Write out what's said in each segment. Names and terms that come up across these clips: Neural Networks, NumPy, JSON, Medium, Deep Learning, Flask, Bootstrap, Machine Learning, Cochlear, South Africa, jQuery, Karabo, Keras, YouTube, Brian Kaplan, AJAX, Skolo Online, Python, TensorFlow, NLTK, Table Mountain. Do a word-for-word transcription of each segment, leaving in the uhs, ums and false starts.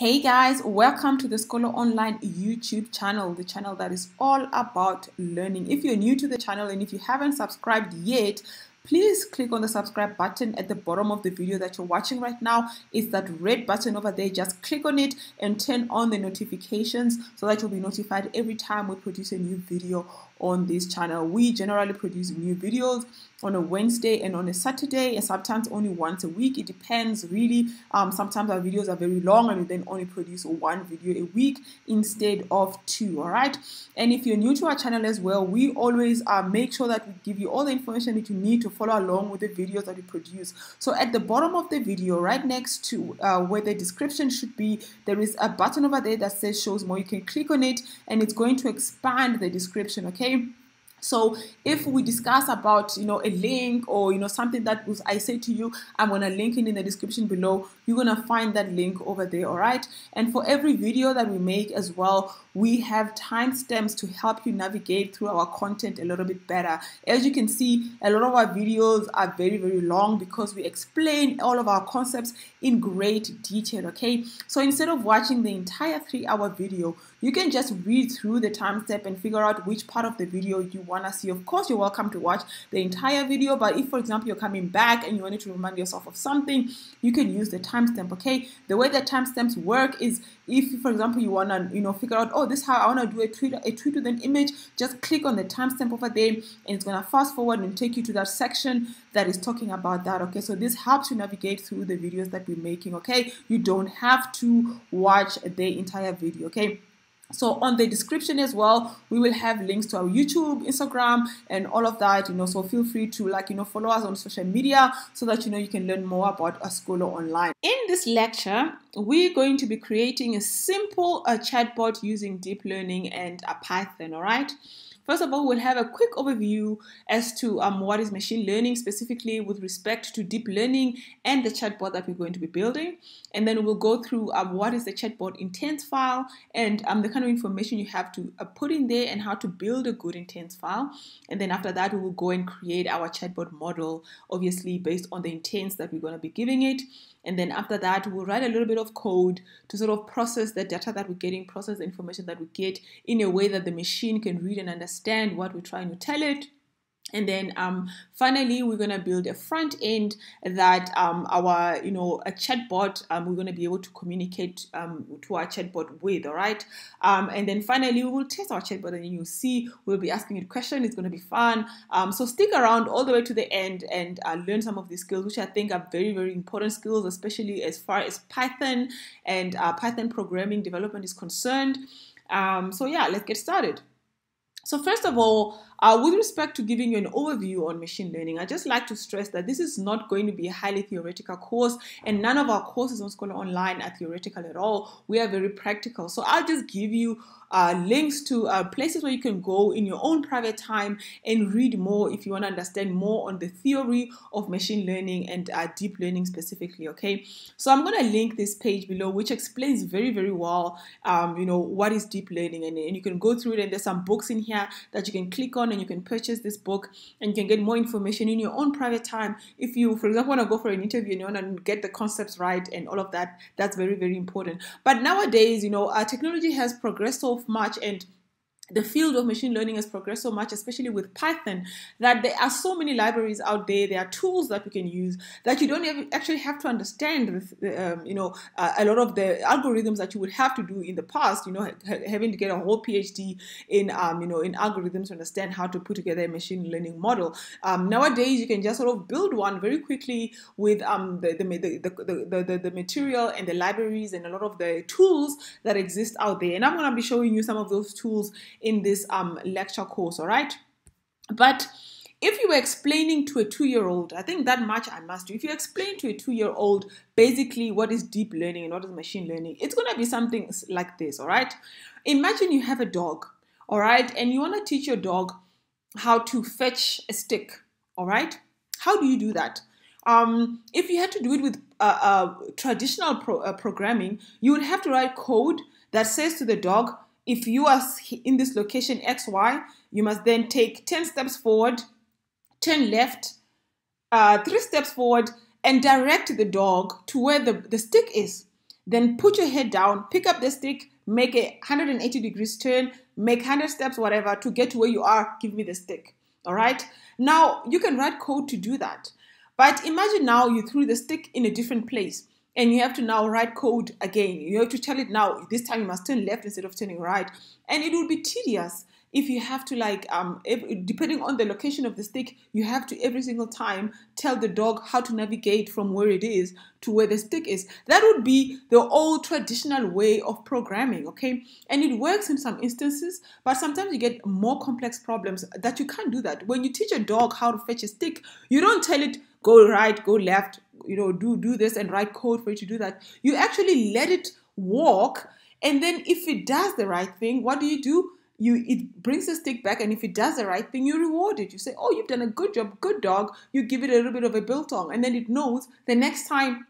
Hey guys, welcome to the Skolo Online YouTube channel, the channel that is all about learning. If you're new to the channel and if you haven't subscribed yet, please click on the subscribe button at the bottom of the video that you're watching right now. It's that red button over there. Just click on it and turn on the notifications so that you'll be notified every time we produce a new video on this channel. We generally produce new videos on a Wednesday and on a Saturday, and sometimes only once a week. It depends really. Um, sometimes our videos are very long and we then only produce one video a week instead of two, all right? And if you're new to our channel as well, we always uh, make sure that we give you all the information that you need to follow along with the videos that we produce. So at the bottom of the video, right next to uh, where the description should be, there is a button over there that says shows more. You can click on it and it's going to expand the description, okay? So if we discuss about, you know, a link or, you know, something that was, I say to you, I'm going to link it in the description below, you're going to find that link over there, all right? And for every video that we make as well, we have timestamps to help you navigate through our content a little bit better. As you can see, a lot of our videos are very, very long because we explain all of our concepts in great detail, okay? So instead of watching the entire three-hour video, you can just read through the timestamp and figure out which part of the video you want to see. Of course, you're welcome to watch the entire video, but if, for example, you're coming back and you wanted to remind yourself of something, you can use the timestamp, okay? The way that timestamps work is if, for example, you want to, you know, figure out, oh, this is how I want to do a tweet, a tweet with an image, just click on the timestamp over there and it's going to fast forward and take you to that section that is talking about that, okay? So this helps you navigate through the videos that we're making, okay? You don't have to watch the entire video, okay? So on the description as well, we will have links to our YouTube, Instagram, and all of that, you know, so feel free to, like, you know, follow us on social media so that, you know, you can learn more about Skolo Online. In this lecture, we're going to be creating a simple uh, chatbot using deep learning and uh, Python, all right? First of all, we'll have a quick overview as to um, what is machine learning, specifically with respect to deep learning and the chatbot that we're going to be building. And then we'll go through um, what is the chatbot intent file and um, the kind of information you have to uh, put in there and how to build a good intent file. And then after that, we will go and create our chatbot model, obviously based on the intents that we're going to be giving it. And then after that, we'll write a little bit of code to sort of process the data that we're getting, process the information that we get in a way that the machine can read and understand what we're trying to tell it. And then um, finally, we're going to build a front end that um, our, you know, a chatbot, um, we're going to be able to communicate um, to our chatbot with, all right? Um, and then finally, we will test our chatbot and you'll see we'll be asking it questions. It's going to be fun. Um, so stick around all the way to the end and uh, learn some of these skills, which I think are very, very important skills, especially as far as Python and uh, Python programming development is concerned. Um, so yeah, let's get started. So first of all, uh, with respect to giving you an overview on machine learning, I just like to stress that this is not going to be a highly theoretical course, and none of our courses on Skolo Online are theoretical at all. We are very practical. So I'll just give you uh, links to uh, places where you can go in your own private time and read more if you want to understand more on the theory of machine learning and uh, deep learning specifically, okay? So I'm going to link this page below, which explains very, very well, um, you know, what is deep learning, and, and you can go through it, and there's some books in here that you can click on and you can purchase this book and you can get more information in your own private time. If you, for example, want to go for an interview and you want to get the concepts right and all of that, that's very, very important. But nowadays, you know, our technology has progressed so much and the field of machine learning has progressed so much, especially with Python, that there are so many libraries out there. There are tools that we can use that you don't actually have to understand, um, you know, uh, a lot of the algorithms that you would have to do in the past, you know, ha having to get a whole PhD in, um, you know, in algorithms to understand how to put together a machine learning model. Um, nowadays, you can just sort of build one very quickly with um, the, the, the, the, the, the material and the libraries and a lot of the tools that exist out there. And I'm going to be showing you some of those tools in this um, lecture course, all right? But if you were explaining to a two-year-old, I think that much I must do. If you explain to a two-year-old basically what is deep learning and what is machine learning, it's going to be something like this, all right? Imagine you have a dog, all right? And you want to teach your dog how to fetch a stick, all right? How do you do that? Um, if you had to do it with uh, uh, traditional pro uh, programming, you would have to write code that says to the dog, if you are in this location X Y, you must then take ten steps forward, ten left, uh, three steps forward, and direct the dog to where the, the stick is. then put your head down, pick up the stick, make a one hundred eighty degrees turn, make one hundred steps, whatever, to get to where you are, give me the stick, all right? Now, you can write code to do that. But imagine now you threw the stick in a different place and you have to now write code again. You have to tell it now, this time you must turn left instead of turning right. And it would be tedious if you have to, like, um, if, depending on the location of the stick, you have to every single time tell the dog how to navigate from where it is to where the stick is. That would be the old traditional way of programming, okay? And it works in some instances, but sometimes you get more complex problems that you can't do that. When you teach a dog how to fetch a stick, you don't tell it, go right, go left, you know, do, do this and write code for it to do that. You actually let it walk, and then if it does the right thing, what do you do? You, it brings the stick back, and if it does the right thing, you reward it. You say, oh, you've done a good job, good dog. You give it a little bit of a biltong, and then it knows the next time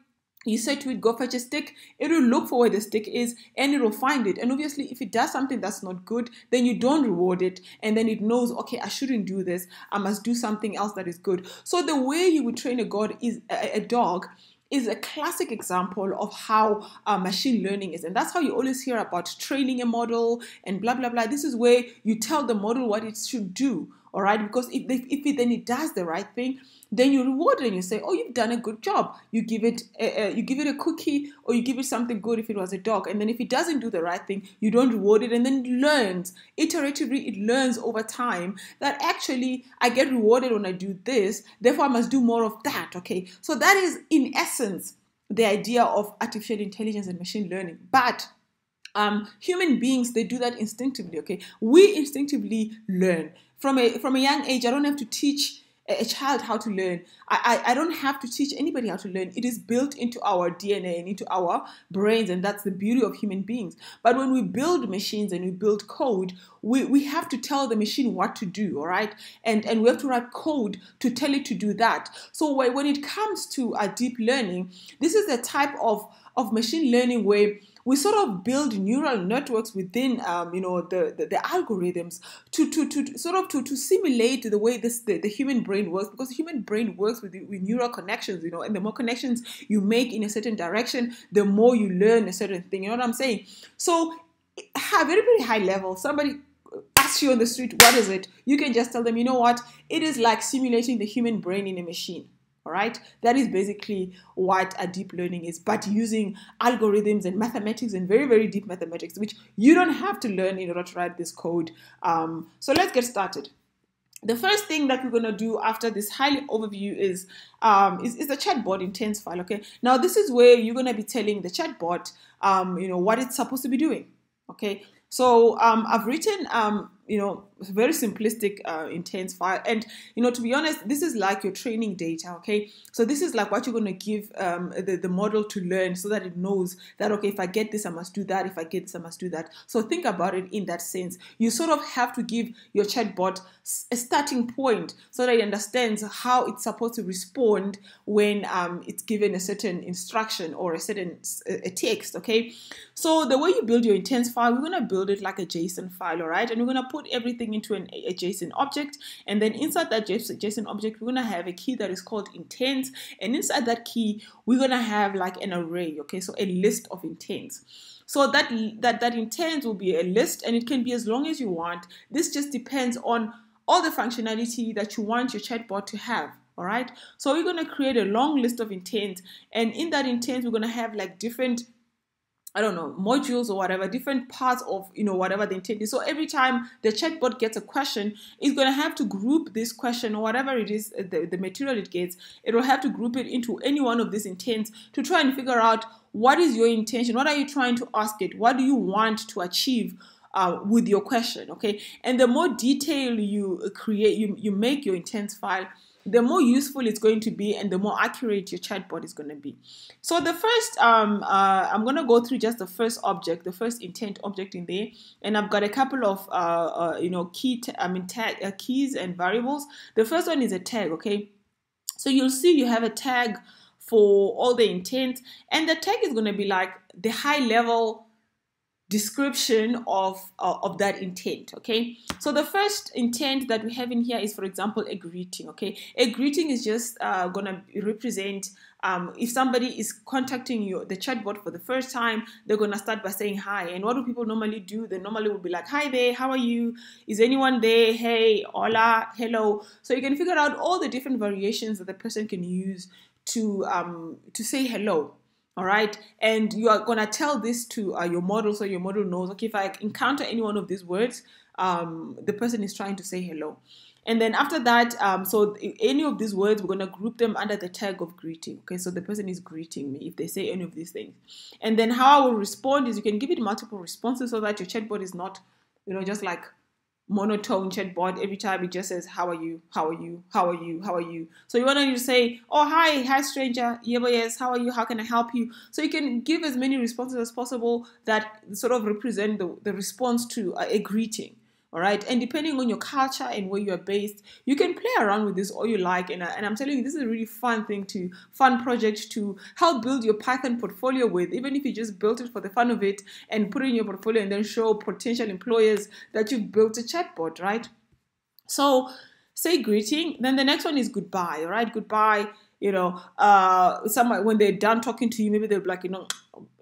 you say to it, go fetch a stick, it will look for where the stick is, and it will find it. And obviously, if it does something that's not good, then you don't reward it, and then it knows, okay, I shouldn't do this. I must do something else that is good. So the way you would train a god is a, a dog is a classic example of how uh, machine learning is. And that's how you always hear about training a model and blah, blah, blah. This is where you tell the model what it should do, all right? Because if, if it, then it does the right thing, then you reward it and you say, oh, you've done a good job. You give it a, a, you give it a cookie, or you give it something good if it was a dog. And then if it doesn't do the right thing, you don't reward it, and then it learns. Iteratively, it learns over time that actually I get rewarded when I do this, therefore I must do more of that, okay? So that is, in essence, the idea of artificial intelligence and machine learning. But um, human beings, they do that instinctively, okay? We instinctively learn. From a, from a young age, I don't have to teach a child how to learn. I, I, I don't have to teach anybody how to learn. It is built into our D N A and into our brains, and that's the beauty of human beings. But when we build machines and we build code, we, we have to tell the machine what to do, all right? And, and we have to write code to tell it to do that. So when it comes to uh, deep learning, this is the type of, of machine learning where we sort of build neural networks within, um, you know, the, the, the algorithms to, to, to sort of to, to simulate the way this the, the human brain works, because the human brain works with, with neural connections, you know, and the more connections you make in a certain direction, the more you learn a certain thing. You know what I'm saying? So at a very, very high level, somebody asks you on the street, what is it? You can just tell them, you know what? It is like simulating the human brain in a machine. All right, that is basically what a deep learning is, but using algorithms and mathematics and very, very deep mathematics, which you don't have to learn in order to write this code. Um, so let's get started. The first thing that we're going to do after this highly overview is, um, is, is the chatbot in TensorFlow. Okay, now this is where you're going to be telling the chatbot, um, you know, what it's supposed to be doing. Okay, so um, I've written, um, you know, very simplistic uh, intense file. And, you know, to be honest, this is like your training data, okay? So this is like what you're going to give um, the, the model to learn so that it knows that, okay, if I get this, I must do that. If I get this, I must do that. So think about it in that sense. You sort of have to give your chatbot a starting point so that it understands how it's supposed to respond when um, it's given a certain instruction or a certain a text, okay? So the way you build your intense file, we're going to build it like a JSON file, all right? And we're going to put everything into an, a JSON object, and then inside that JSON object, we're gonna have a key that is called intents, and inside that key, we're gonna have like an array, okay? So a list of intents. So that that that intents will be a list, and it can be as long as you want. This just depends on all the functionality that you want your chatbot to have. All right. So we're gonna create a long list of intents, and in that intent, we're gonna have like different, I don't know, modules or whatever, different parts of, you know, whatever the intent is. So every time the chatbot gets a question, it's going to have to group this question or whatever it is, the, the material it gets, it will have to group it into any one of these intents to try and figure out what is your intention, what are you trying to ask it, what do you want to achieve Uh, with your question, okay? And the more detail you create, you, you make your intents file, the more useful it's going to be and the more accurate your chatbot is going to be. So the first, um, uh, I'm going to go through just the first object, the first intent object in there, and I've got a couple of, uh, uh, you know, key, I mean, tag, uh, keys and variables. The first one is a tag, okay? So you'll see you have a tag for all the intents, and the tag is going to be like the high level description of, uh, of that intent, okay? So the first intent that we have in here is, for example, a greeting, okay? A greeting is just uh, gonna represent, um, if somebody is contacting you, the chatbot, for the first time, they're gonna start by saying hi. And what do people normally do? They normally will be like, hi there, how are you? Is anyone there? Hey, hola, hello. So you can figure out all the different variations that the person can use to, um, to say hello. All right, and you are gonna tell this to uh, your model, so your model knows, okay, if I encounter any one of these words, um, the person is trying to say hello. And then after that, um, so any of these words, we're gonna group them under the tag of greeting, okay? So the person is greeting me if they say any of these things. And then how I will respond is, you can give it multiple responses so that your chatbot is not, you know, just like monotone chatbot. Every time it just says, how are you, how are you, how are you, how are you. So you want to say, oh, hi, hi, stranger, yeah, but yes, how are you, how can I help you? So you can give as many responses as possible that sort of represent the, the response to a, a greeting, all right? And depending on your culture and where you are based, you can play around with this all you like. And, and I'm telling you, this is a really fun thing to, fun project to help build your Python portfolio with, even if you just built it for the fun of it and put it in your portfolio and then show potential employers that you've built a chatbot, right? So say greeting, then the next one is goodbye, all right? Goodbye, you know, uh, someone, when they're done talking to you, maybe they'll be like, you know,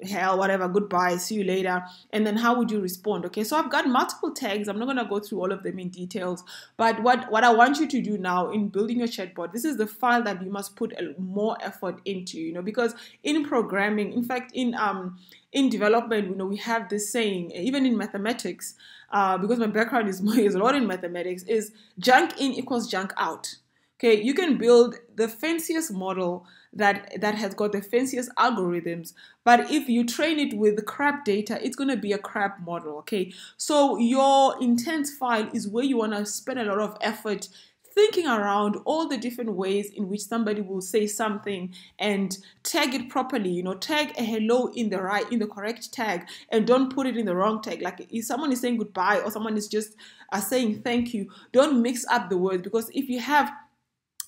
hell, whatever, goodbye, see you later. And then how would you respond? Okay, so I've got multiple tags. I'm not going to go through all of them in details, but what, what I want you to do now in building your chatbot, this is the file that you must put a, more effort into, you know, because in programming, in fact, in um in development, you know, we have this saying, even in mathematics, uh, because my background is, is a lot in mathematics, is junk in equals junk out. Okay, you can build the fanciest model that, that has got the fanciest algorithms, but if you train it with crap data, it's going to be a crap model, okay? So your intent file is where you want to spend a lot of effort thinking around all the different ways in which somebody will say something and tag it properly, you know, tag a hello in the right, in the correct tag, and don't put it in the wrong tag. Like if someone is saying goodbye or someone is just uh, saying thank you, don't mix up the words, because if you have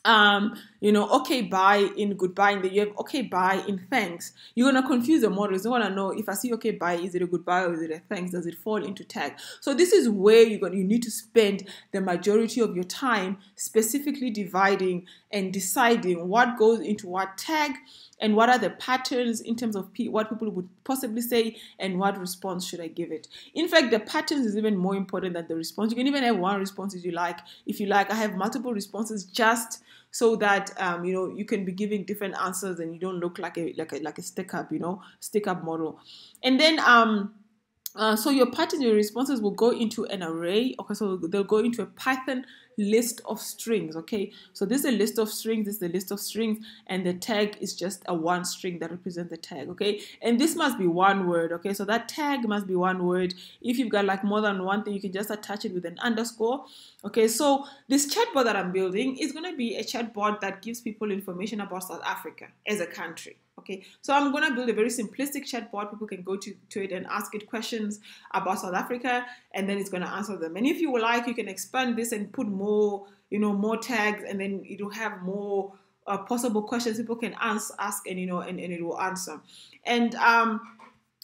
Um, you know, okay, bye in goodbye, and then you have okay, bye in thanks, you're going to confuse the models. You want to know, if I see okay, bye, is it a goodbye or is it a thanks? Does it fall into tag? So this is where you're going to, you need to spend the majority of your time specifically dividing and deciding what goes into what tag and what are the patterns in terms of P, what people would possibly say and what response should I give it. In fact, the patterns is even more important than the response. You can even have one response if you like. If you like, I have multiple responses just so that, um, you know, you can be giving different answers and you don't look like a, like a, like a stick-up, you know, stick-up model. And then, um, uh, so your patterns, your responses will go into an array. Okay, so they'll go into a Python list of strings, okay? So this is a list of strings, this is a list of strings, and the tag is just a one string that represents the tag, okay? And this must be one word, okay? So that tag must be one word. If you've got like more than one thing, you can just attach it with an underscore, okay? So this chatbot that I'm building is gonna be a chatbot that gives people information about South Africa as a country, okay? So I'm gonna build a very simplistic chatbot. People can go to, to it and ask it questions about South Africa, and then it's gonna answer them. And if you would like, you can expand this and put more More, you know, more tags, and then it will have more uh, possible questions people can ask, ask, and you know, and, and it will answer. And um,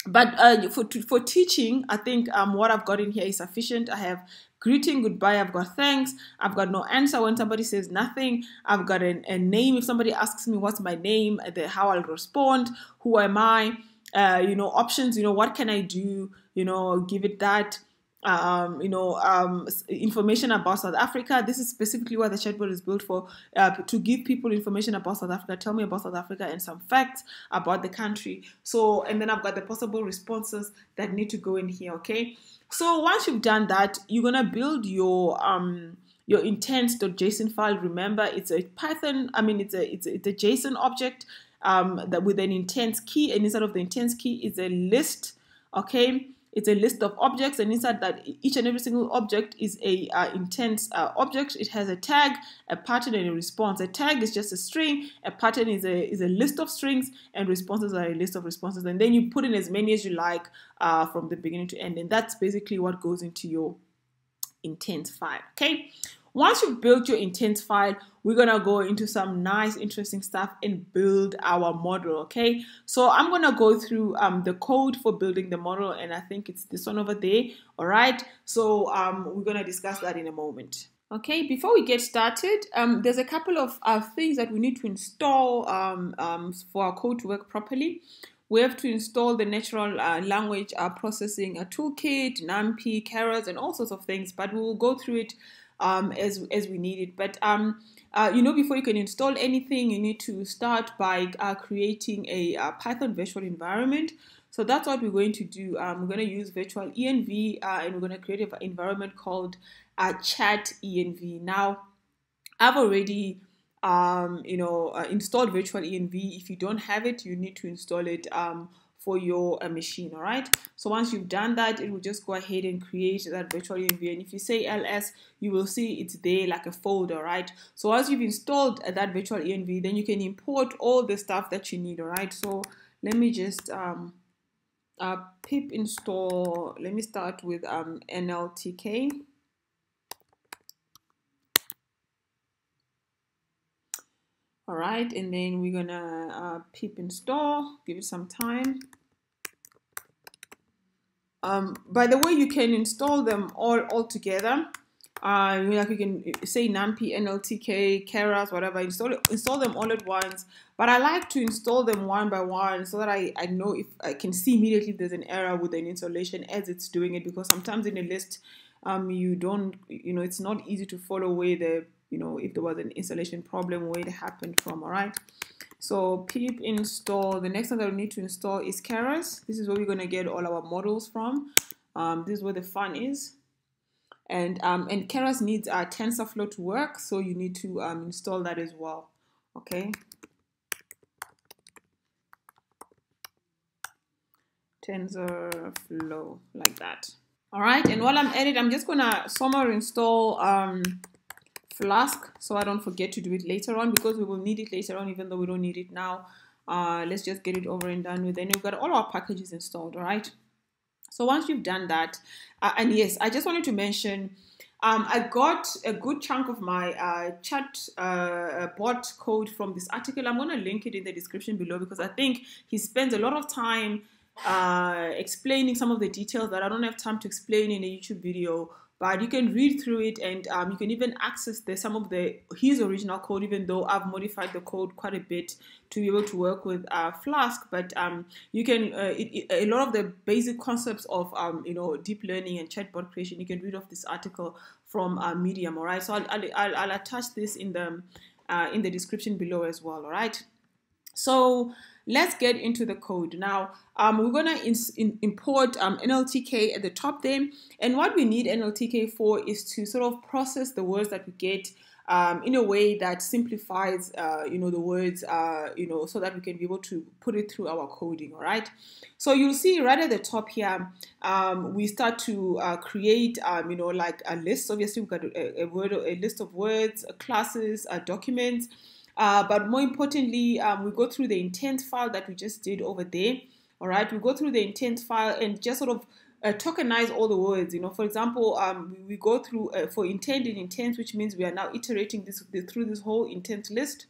but uh, for for teaching, I think um, what I've got in here is sufficient. I have greeting, goodbye, I've got thanks, I've got no answer when somebody says nothing, I've got a, a name if somebody asks me what's my name, the, how I'll respond, who am I, uh, you know, options, you know, what can I do, you know, give it that. Um, you know, um, information about South Africa. This is specifically what the chatbot is built for, uh, to give people information about South Africa. Tell me about South Africa and some facts about the country. So, and then I've got the possible responses that need to go in here, okay? So once you've done that, you're going to build your... Um, your intents.json file. Remember, it's a Python, I mean, it's a, it's a, it's a JSON object um, that with an intents key, and inside of the intents key is a list, okay? It's a list of objects, and inside that, each and every single object is a uh, intent uh, object. It has a tag, a pattern, and a response. A tag is just a string. A pattern is a is a list of strings, and responses are a list of responses. And then you put in as many as you like uh, from the beginning to end, and that's basically what goes into your intent file. Okay. Once you've built your intent file, we're gonna go into some nice interesting stuff and build our model, okay? So I'm gonna go through um, the code for building the model, and I think it's this one over there, all right? So um, we're gonna discuss that in a moment. Okay, before we get started, um, there's a couple of uh, things that we need to install um, um, for our code to work properly. We have to install the natural uh, language uh, processing uh, toolkit, NumPy, Keras, and all sorts of things, but we will go through it um, as, as we need it. But, um, uh, you know, before you can install anything, you need to start by uh, creating a uh, Python virtual environment. So that's what we're going to do. Um, we're going to use virtual E N V, uh, and we're going to create an environment called uh, chat E N V. Now, I've already... Um, you know, uh, install virtual E N V. If you don't have it, you need to install it um, for your uh, machine, all right? So once you've done that, it will just go ahead and create that virtual E N V. And if you say L S, you will see it's there like a folder, right? So once you've installed that virtual E N V, then you can import all the stuff that you need, all right? So let me just um, uh, pip install. Let me start with um, N L T K. All right, and then we're gonna uh, pip install, give it some time. Um, by the way, you can install them all, all together. Uh, like you can say NumPy, N L T K, Keras, whatever, install, install them all at once. But I like to install them one by one so that I, I know if I can see immediately if there's an error with an installation as it's doing it, because sometimes in a list, um, you don't, you know, it's not easy to follow away the, you know, if there was an installation problem, where it happened from, all right? So pip install, the next one that we need to install is Keras. This is where we're gonna get all our models from. Um, this is where the fun is. And, um, and Keras needs our TensorFlow to work, so you need to um, install that as well, okay? TensorFlow, like that. All right, and while I'm at it, I'm just gonna somewhere install um, Flask, so I don't forget to do it later on, because we will need it later on even though we don't need it now. Uh, let's just get it over and done with. Then we've got all our packages installed, all right? So once you've done that, uh, and yes, I just wanted to mention, um, I got a good chunk of my uh, chat uh, bot code from this article. I'm going to link it in the description below, because I think he spends a lot of time uh, explaining some of the details that I don't have time to explain in a YouTube video. But you can read through it, and um, you can even access the, some of the his original code, even though I've modified the code quite a bit to be able to work with uh, Flask. But um, you can uh, it, it, a lot of the basic concepts of um, you know, deep learning and chatbot creation, you can read off this article from uh, Medium. All right, so I'll, I'll, I'll attach this in the uh, in the description below as well. All right, so let's get into the code now. Um, we're gonna in, in, import um, N L T K at the top there, and what we need N L T K for is to sort of process the words that we get um, in a way that simplifies, uh, you know, the words, uh, you know, so that we can be able to put it through our coding. All right. So you'll see right at the top here, um, we start to uh, create, um, you know, like a list. Obviously, we've got a, a word, a list of words, classes, documents. Uh, but more importantly, um, we go through the intent file that we just did over there, all right? We go through the intent file and just sort of uh, tokenize all the words, you know. For example, um, we go through uh, for intent and intent, which means we are now iterating this through this whole intent list,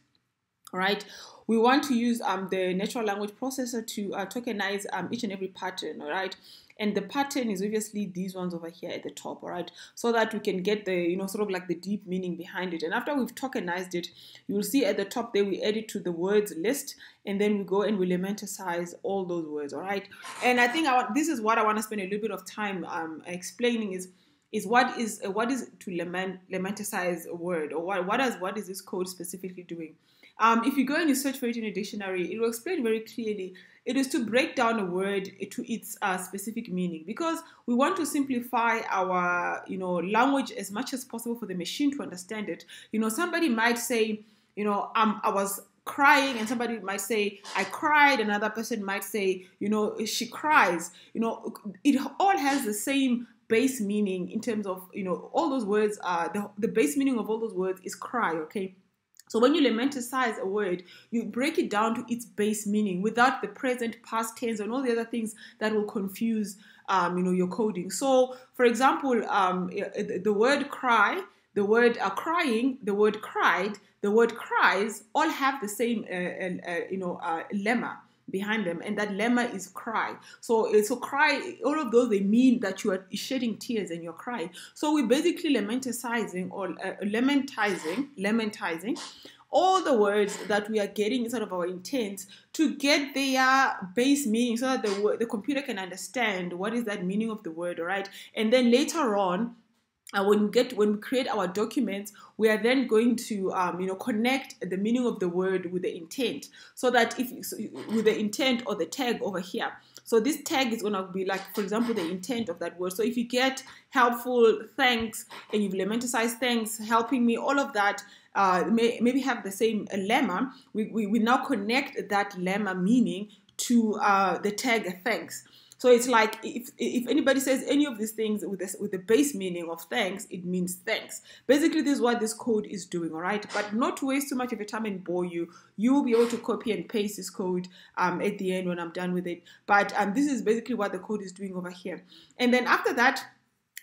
all right? We want to use um, the natural language processor to uh, tokenize um, each and every pattern, all right? And the pattern is obviously these ones over here at the top, all right? So that we can get the, you know, sort of like the deep meaning behind it. And after we've tokenized it, you'll see at the top there we add it to the words list, and then we go and we elementicize all those words, all right? And I think I want, this is what I want to spend a little bit of time um, explaining is, is what is uh, what is to lament, elementicize a word, or what, what, is, what is this code specifically doing? Um, if you go and you search for it in a dictionary, it will explain very clearly. It is to break down a word to its uh, specific meaning, because we want to simplify our, you know, language as much as possible for the machine to understand it. You know, somebody might say, you know, um, I was crying, and somebody might say, I cried. Another person might say, you know, she cries. You know, it all has the same base meaning in terms of, you know, all those words. Uh, the, the base meaning of all those words is cry, okay? So when you elementicize a word, you break it down to its base meaning without the present, past tense, and all the other things that will confuse, um, you know, your coding. So, for example, um, the word cry, the word uh, crying, the word cried, the word cries, all have the same, uh, uh, you know, uh, lemma behind them, and that lemma is cry. So, so cry, all of those, they mean that you are shedding tears and you're crying. So we're basically lamenticizing or uh, lamentizing, lamentizing all the words that we are getting inside of our intent to get their base meaning, so that the, the computer can understand what is that meaning of the word, all right? And then later on, Uh, when we get when we create our documents, we are then going to um, you know connect the meaning of the word with the intent, so that if so with the intent or the tag over here. So this tag is going to be like, for example, the intent of that word. So if you get helpful, thanks, and you've lamenticized thanks, helping me, all of that uh, may, maybe have the same lemma. We, we we now connect that lemma meaning to uh, the tag thanks. So it's like if, if anybody says any of these things with, this, with the base meaning of thanks, it means thanks. Basically, this is what this code is doing, all right? But not to waste too much of your time and bore you. You will be able to copy and paste this code um, at the end when I'm done with it. But um, this is basically what the code is doing over here. And then after that,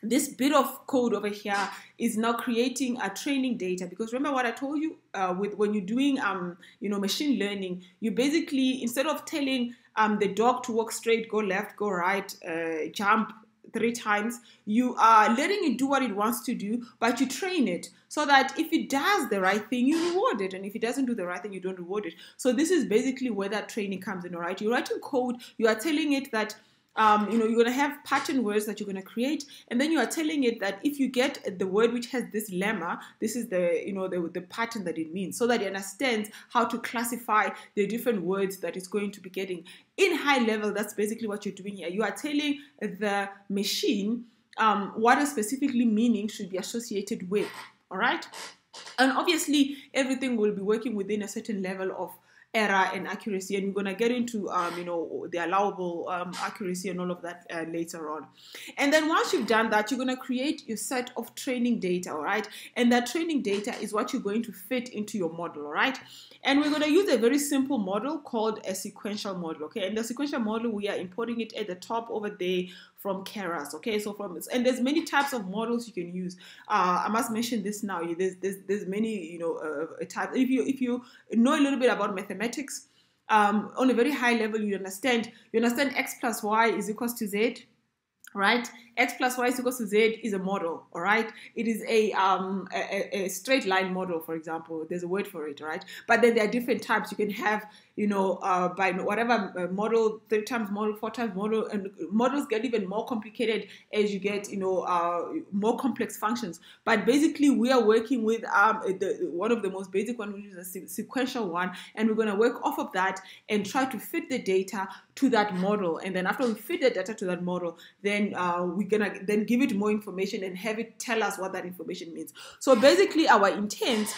this bit of code over here is now creating a training data, because remember what I told you uh, with when you're doing um, you know, machine learning, you basically, instead of telling um, the dog to walk straight, go left, go right, uh, jump three times, you are letting it do what it wants to do, but you train it so that if it does the right thing, you reward it, and if it doesn't do the right thing, you don't reward it. So this is basically where that training comes in, all right? You're writing code, you are telling it that Um, you know, you're going to have pattern words that you're going to create, and then you are telling it that if you get the word which has this lemma, this is the, you know, the, the pattern that it means, so that it understands how to classify the different words that it's going to be getting. In high level, that's basically what you're doing here. You are telling the machine um, what a specifically meaning should be associated with, all right? And obviously, everything will be working within a certain level of error and accuracy, and we're going to get into um, you know, the allowable um, accuracy and all of that uh, later on. And then once you've done that, you're going to create your set of training data, all right? And that training data is what you're going to fit into your model, all right? And we're going to use a very simple model called a sequential model, okay? And the sequential model, we are importing it at the top over there from Keras, okay? So from, and there's many types of models you can use. Uh, I must mention this now. There's there's, there's many, you know, uh, types. If you if you know a little bit about mathematics, um, on a very high level, you understand you understand x plus y is equals to z, right? X plus y is equals to z is a model, all right? It is a um a, a straight line model, for example. There's a word for it, right? But then there are different types. You can have, you know, uh, by whatever model, three times model, four times model, and models get even more complicated as you get, you know, uh, more complex functions. But basically, we are working with um, the, one of the most basic ones, which is a sequential one, and we're going to work off of that and try to fit the data to that model. And then after we fit the data to that model, then uh, we're going to then give it more information and have it tell us what that information means. So basically, our intent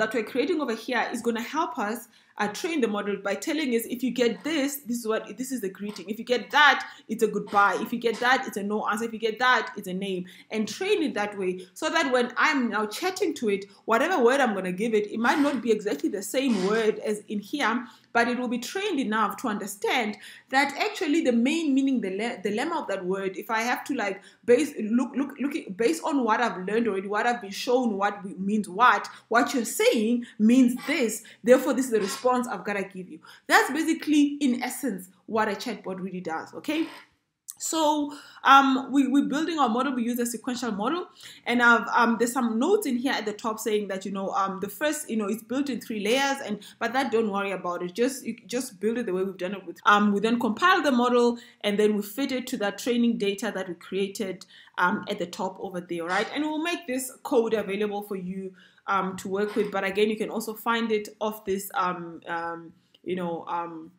that we're creating over here is going to help us uh, train the model by telling us, if you get this, this is what, this is the greeting. If you get that, it's a goodbye. If you get that, it's a no answer. If you get that, it's a name. And train it that way, so that when I'm now chatting to it, whatever word I'm going to give it, it might not be exactly the same word as in here, but it will be trained enough to understand that actually the main meaning, the, le the lemma of that word, if I have to like base, look, look, look, based on what I've learned already, what I've been shown, what means what, what you're saying means this, therefore this is the response I've got to give you. That's basically, in essence, what a chatbot really does, okay? So um, we, we're building our model. We use a sequential model, and I've, um, there's some notes in here at the top saying that, you know, um, the first, you know, it's built in three layers, and but that, don't worry about it. Just you just build it the way we've done it with. Um, we then compile the model, and then we fit it to that training data that we created um, at the top over there, right? And we'll make this code available for you um, to work with. But again, you can also find it off this, um, um, you know. Um,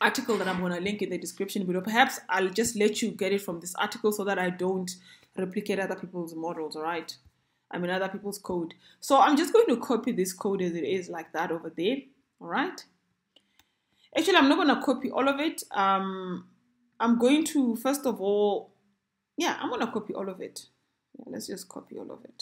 article that I'm going to link in the description below. Perhaps I'll just let you get it from this article so that I don't replicate other people's models, all right? I mean, other people's code. So I'm just going to copy this code as it is, like that over there, all right? Actually, I'm not going to copy all of it. Um, I'm going to, first of all, yeah, I'm going to copy all of it. Yeah, let's just copy all of it.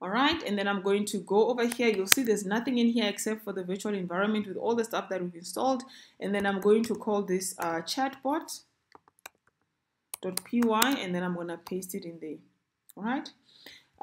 All right, and then I'm going to go over here. You'll see there's nothing in here except for the virtual environment with all the stuff that we've installed. And then I'm going to call this uh, chatbot dot py, and then I'm going to paste it in there. all right?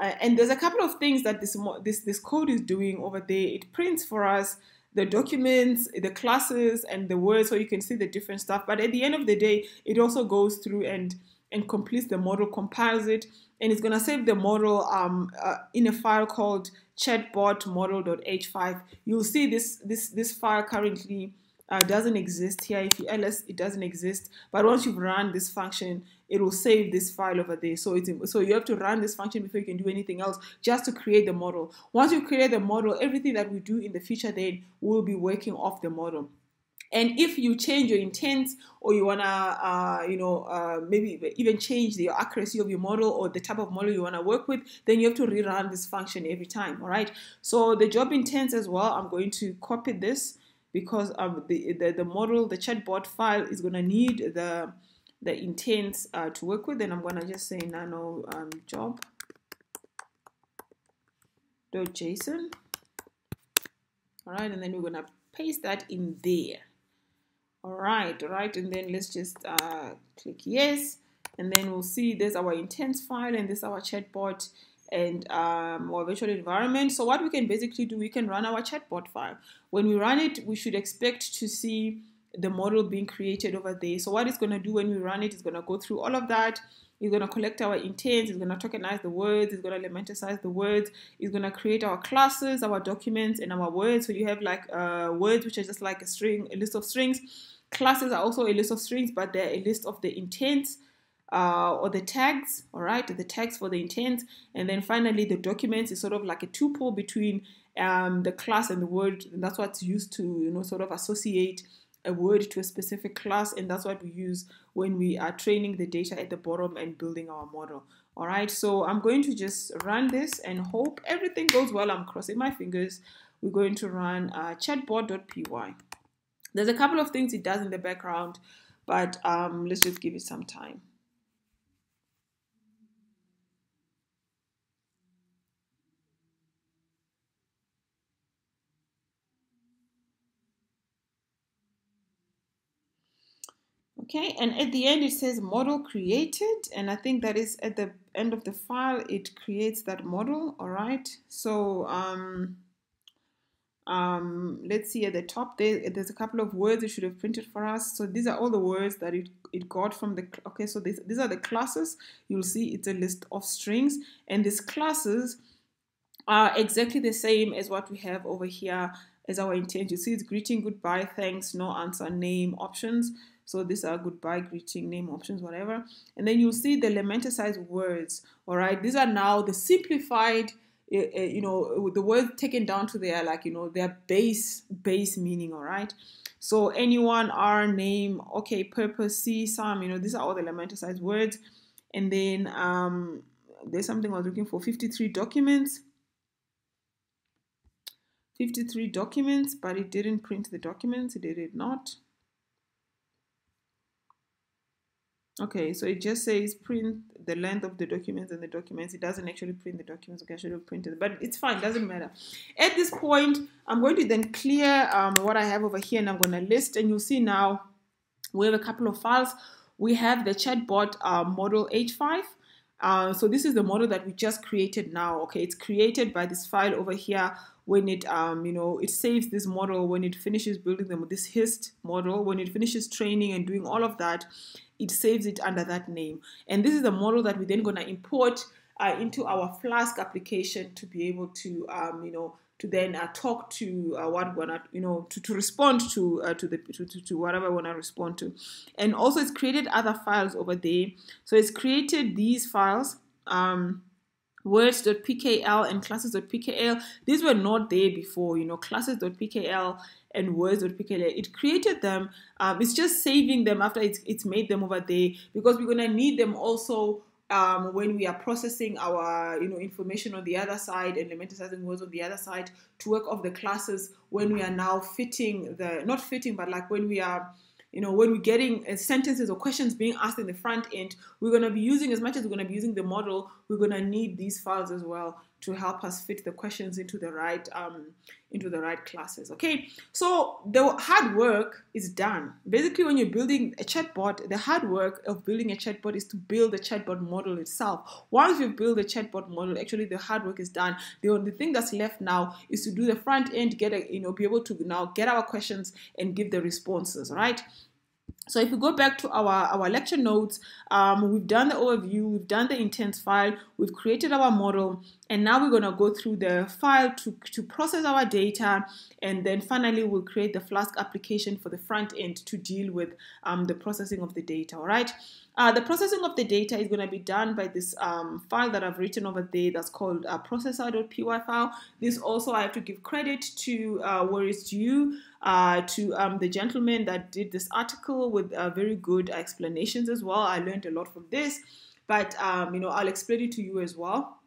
Uh, and there's a couple of things that this, this, this code is doing over there. It prints for us the documents, the classes, and the words, so you can see the different stuff. But at the end of the day, it also goes through and, and completes the model, compiles it, and it's going to save the model um, uh, in a file called chatbot model dot h five. You'll see this, this, this file currently uh, doesn't exist here. If you ls, it doesn't exist. But once you've run this function, it will save this file over there. So, it's, so you have to run this function before you can do anything else, just to create the model. Once you create the model, everything that we do in the future then will be working off the model. And if you change your intents, or you wanna, uh, you know, uh, maybe even change the accuracy of your model or the type of model you wanna work with, then you have to rerun this function every time. All right. So the job intents as well. I'm going to copy this because um, the, the the model, the chatbot file is gonna need the the intents uh, to work with. And I'm gonna just say nano um, job dot JSON. All right, and then we're gonna paste that in there. All right, all right, and then let's just uh, click yes, and then we'll see there's our intents file, and this our chatbot and um, our virtual environment. So what we can basically do, we can run our chatbot file. When we run it, we should expect to see the model being created over there. So what it's going to do when we run it, it's going to go through all of that. It's going to collect our intents, it's going to tokenize the words, it's going to elementarize the words, it's going to create our classes, our documents, and our words. So you have like uh, words, which are just like a string, a list of strings. Classes are also a list of strings, but they're a list of the intents uh, or the tags, all right, the tags for the intents. And then finally, the documents is sort of like a tuple between um, the class and the word. And that's what's used to, you know, sort of associate a word to a specific class, and that's what we use when we are training the data at the bottom and building our model. All right, so I'm going to just run this and hope everything goes well. I'm crossing my fingers. We're going to run uh, chatbot dot p y. There's a couple of things it does in the background, but um, let's just give it some time. Okay, and at the end it says model created, and I think that is at the end of the file, it creates that model. All right, so um, um, let's see at the top, there, there's a couple of words it should have printed for us. So these are all the words that it, it got from the, okay, so this, these are the classes. You'll see it's a list of strings, and these classes are exactly the same as what we have over here as our intent. You see it's greeting, goodbye, thanks, no answer, name, options. So these are goodbye, greeting, name, options, whatever. And then you'll see the elementicized words, all right? These are now the simplified, you know, the words taken down to their, like, you know, their base, base meaning, all right? So anyone, our name, okay, purpose, see, some, you know, these are all the elementicized words. And then um, there's something I was looking for, fifty-three documents. fifty-three documents, but it didn't print the documents, it did not. Okay, so it just says print the length of the documents and the documents. It doesn't actually print the documents. Okay, I should have printed it, but it's fine. It doesn't matter. At this point, I'm going to then clear um, what I have over here, and I'm going to list. And you'll see now we have a couple of files. We have the chatbot uh, model H five. Uh, so this is the model that we just created now. Okay, it's created by this file over here. When it, um, you know, it saves this model, when it finishes building them with this hist model, when it finishes training and doing all of that, it saves it under that name. And this is the model that we're then going to import uh, into our Flask application to be able to, um, you know, to then uh, talk to uh, what we're gonna, you know, to, to respond to uh, to the to, to, to whatever we want to respond to. And also, it's created other files over there. So it's created these files. Um, words dot p k l and classes dot p k l. These were not there before, you know, classes dot p k l and words dot p k l. It created them. Um, it's just saving them after it's, it's made them over there, because we're going to need them also um, when we are processing our, you know, information on the other side and elementicizing words on the other side to work off the classes when we are now fitting the, not fitting, but like when we are, you know, when we're getting uh, sentences or questions being asked in the front end, we're going to be using, as much as we're going to be using the model, we're going to need these files as well to help us fit the questions into the right um, into the right classes. Okay, so the hard work is done. Basically, when you're building a chatbot, the hard work of building a chatbot is to build the chatbot model itself. Once you build the chatbot model, actually the hard work is done. The only thing that's left now is to do the front end, get a, you know, be able to now get our questions and give the responses, right? So if we go back to our, our lecture notes, um, we've done the overview, we've done the intents file, we've created our model, and now we're going to go through the file to, to process our data, and then finally we'll create the Flask application for the front end to deal with um, the processing of the data, all right? Uh, the processing of the data is going to be done by this um, file that I've written over there that's called uh, processor.py file. This also I have to give credit to uh, where it's due uh, to um, the gentleman that did this article with uh, very good explanations as well. I learned a lot from this, but um, you know, I'll explain it to you as well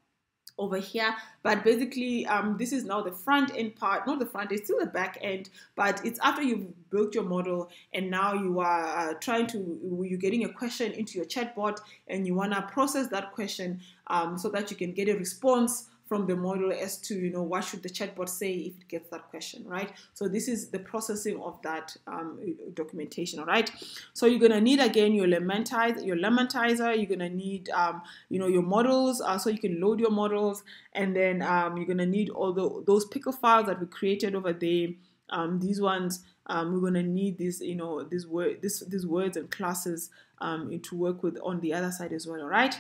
over here. But basically um, this is now the front end part, not the front, it's still the back end, but it's after you've built your model and now you are uh, trying to, you're getting a question into your chatbot and you want to process that question um, so that you can get a response from the model as to, you know, what should the chatbot say if it gets that question, right? So this is the processing of that um, documentation, all right? So you're going to need, again, your lementizer, your lementizer. You're going to need, um, you know, your models, uh, so you can load your models, and then um, you're going to need all the, those pickle files that we created over there. Um, these ones, um, we're going to need these, you know, these, word, this, these words and classes um, to work with on the other side as well, all right?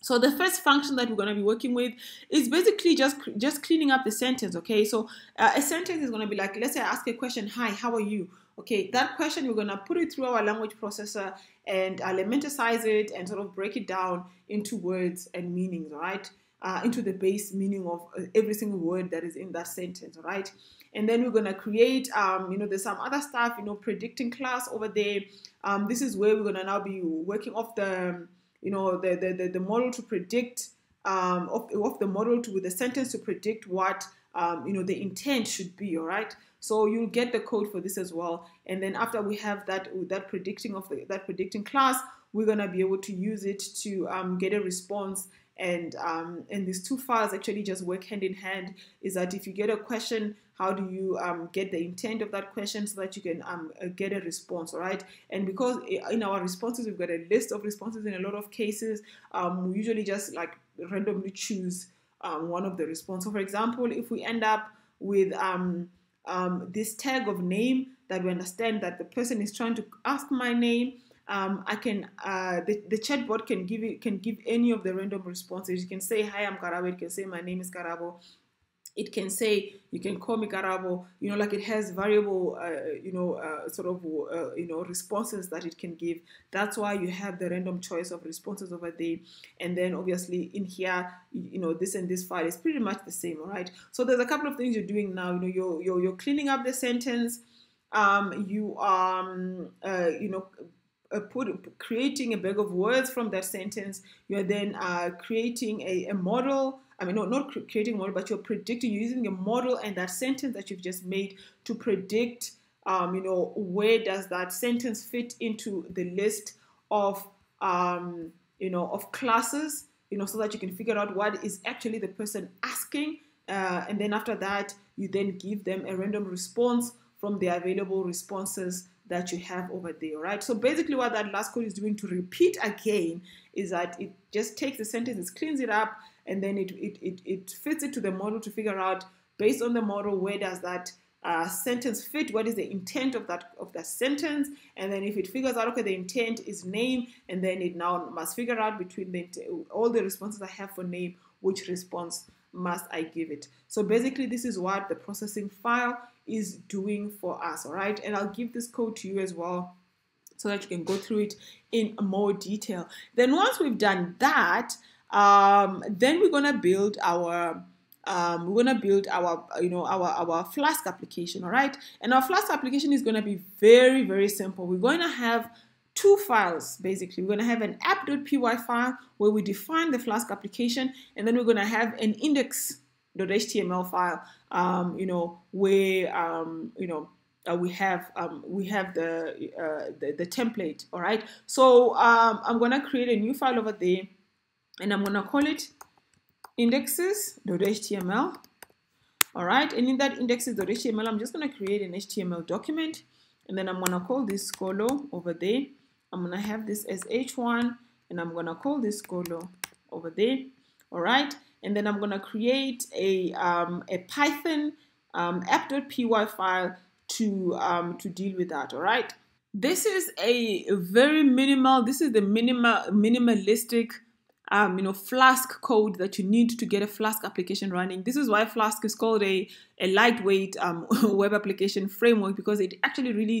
So the first function that we're going to be working with is basically just, just cleaning up the sentence, okay? So uh, a sentence is going to be like, let's say I ask a question, hi, how are you? Okay, that question we're going to put it through our language processor and uh, elementicize it and sort of break it down into words and meanings, all right? Uh, into the base meaning of every single word that is in that sentence, all right? And then we're going to create, um, you know, there's some other stuff, you know, predicting class over there. Um, this is where we're going to now be working off the... you know, the, the, the model to predict, um, of, of the model to, with the sentence to predict what, um, you know, the intent should be, all right? So you'll get the code for this as well. And then after we have that, that predicting of the, that predicting class, we're going to be able to use it to um, get a response. And, um, and these two files actually just work hand in hand, is that if you get a question, how do you um, get the intent of that question so that you can um, get a response, all right? And because in our responses, we've got a list of responses in a lot of cases, um, we usually just like randomly choose um, one of the responses. So for example, if we end up with um, um, this tag of name that we understand that the person is trying to ask my name, Um, I can uh, the, the chatbot can give it, can give any of the random responses. You can say, hi, I'm Karabo. It can say, my name is Karabo. It can say, you can call me Karabo. You know, like it has variable, uh, you know, uh, sort of, uh, you know, responses that it can give. That's why you have the random choice of responses over there. And then obviously in here, you know, this and this file is pretty much the same, all right? So there's a couple of things you're doing now. You know, you're, you're, you're cleaning up the sentence. Um, you, um, uh, you know, Uh, put, creating a bag of words from that sentence. You're then uh, creating a, a model. I mean, no, not cre creating a model, but you're predicting, you're using a model and that sentence that you've just made to predict, um, you know, where does that sentence fit into the list of, um, you know, of classes, you know, so that you can figure out what is actually the person asking. Uh, and then after that, you then give them a random response from the available responses that you have over there, right? So basically what that last code is doing to repeat again is that it just takes the sentence, it cleans it up, and then it, it, it, it fits it to the model to figure out, based on the model, where does that uh, sentence fit, what is the intent of that, of that sentence, and then if it figures out, okay, the intent is name, and then it now must figure out between the, all the responses I have for name, which response must I give it. So basically this is what the processing file is doing for us, all right? And I'll give this code to you as well so that you can go through it in more detail. Then once we've done that, um, then we're gonna build our um, we're gonna build our you know our our Flask application, all right? And our Flask application is gonna be very very simple. We're gonna have two files, basically. We're going to have an app.py file where we define the Flask application, and then we're going to have an index.html file, um, you know, where, um, you know, uh, we have um, we have the, uh, the, the template, all right? So um, I'm going to create a new file over there, and I'm going to call it indexes.html. All right, and in that indexes.html, I'm just going to create an H T M L document, and then I'm going to call this Skolo over there. I'm going to have this as H one, and I'm going to call this Skolo over there. All right, and then I'm going to create a, um, a Python um, app.py file to, um, to deal with that. All right, this is a very minimal, this is the minimal, minimalistic Um, you know, Flask code that you need to get a Flask application running. This is why Flask is called a, a lightweight um, web application framework, because it actually really